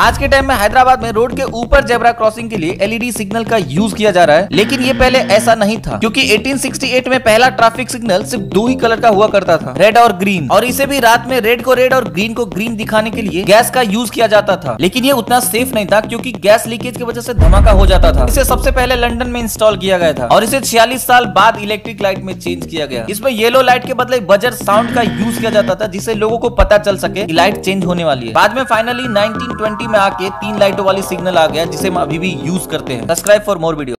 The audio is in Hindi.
आज के टाइम में हैदराबाद में रोड के ऊपर जेब्रा क्रॉसिंग के लिए एलईडी सिग्नल का यूज किया जा रहा है, लेकिन ये पहले ऐसा नहीं था क्योंकि 1868 में पहला ट्रैफिक सिग्नल सिर्फ 2 ही कलर का हुआ करता था, रेड और ग्रीन, और इसे भी रात में रेड को रेड और ग्रीन को ग्रीन दिखाने के लिए गैस का यूज किया जाता था। लेकिन ये उतना सेफ नहीं था क्योंकि गैस लीकेज की वजह से धमाका हो जाता था। इसे सबसे पहले लंदन में इंस्टॉल किया गया था और इसे 46 साल बाद इलेक्ट्रिक लाइट में चेंज किया गया। इसमें येलो लाइट के बदले बजर साउंड का यूज किया जाता था जिससे लोगों को पता चल सके लाइट चेंज होने वाली है। बाद में फाइनली 1920 में आके 3 लाइटों वाली सिग्नल आ गया जिसे हम अभी भी यूज करते हैं। Subscribe for more video.